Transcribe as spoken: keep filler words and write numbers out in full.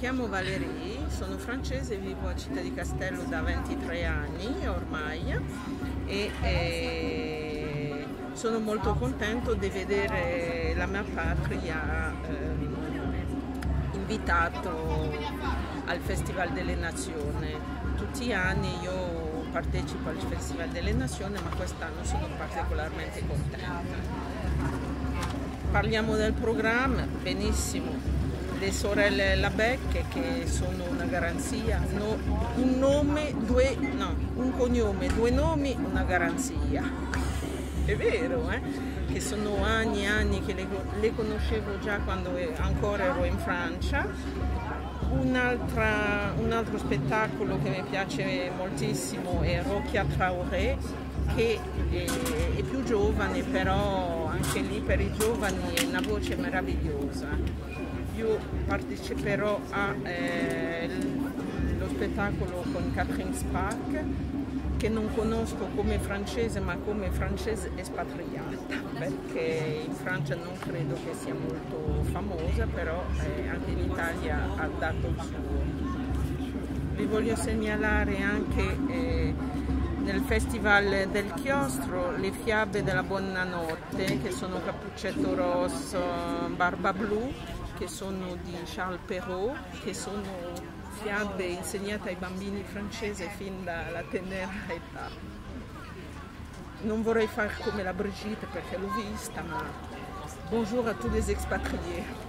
chiamo Valérie, sono francese, vivo a Città di Castello da ventitré anni ormai e eh, sono molto contento di vedere la mia patria eh, invitato al Festival delle Nazioni. Tutti gli anni io partecipo al Festival delle Nazioni, ma quest'anno sono particolarmente contenta. Parliamo del programma, benissimo, le sorelle Labèque che sono una garanzia, no, un nome, due, no, un cognome, due nomi, una garanzia, è vero, eh? Che sono anni e anni che le, le conoscevo già quando ancora ero in Francia. Un'altra, un altro spettacolo che mi piace moltissimo è Rokia Traoré, che è, è più giovane, però anche lì per i giovani è una voce meravigliosa. Io parteciperò allo eh, spettacolo con Catherine Spach, che non conosco come francese, ma come francese espatriata, perché in Francia non credo che sia molto famosa, però eh, anche in Italia ha dato il suo. Vi voglio segnalare anche eh, nel Festival del Chiostro le fiabe della Buonanotte, che sono Cappuccetto Rosso, Barba Blu, che sono di Charles Perrault, che sono fiabe insegnate ai bambini francesi fin dalla tenera età. Non vorrei far come la Brigitte perché l'ho vista, ma bonjour a tutti gli expatriés.